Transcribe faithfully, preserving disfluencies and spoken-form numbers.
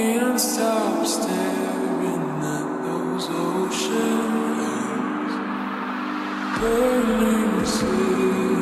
can't stop staring at those oceans, burning sea.